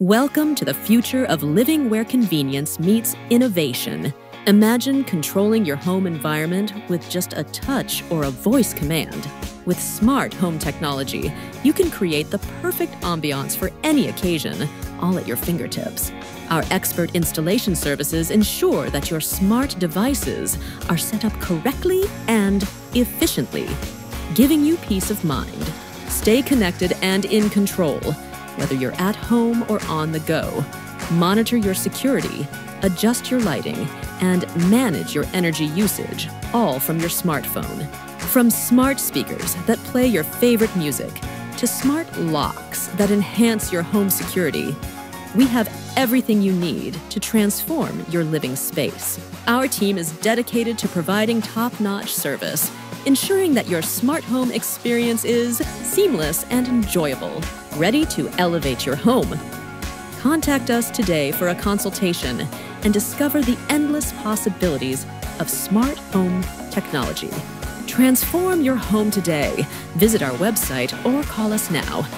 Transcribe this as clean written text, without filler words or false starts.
Welcome to the future of living where convenience meets innovation. Imagine controlling your home environment with just a touch or a voice command. With smart home technology, you can create the perfect ambiance for any occasion, all at your fingertips. Our expert installation services ensure that your smart devices are set up correctly and efficiently, giving you peace of mind. Stay connected and in control. Whether you're at home or on the go, monitor your security, adjust your lighting, and manage your energy usage, all from your smartphone. From smart speakers that play your favorite music to smart locks that enhance your home security, we have everything you need to transform your living space. Our team is dedicated to providing top-notch service, ensuring that your smart home experience is seamless and enjoyable. Ready to elevate your home? Contact us today for a consultation and discover the endless possibilities of smart home technology. Transform your home today. Visit our website or call us now.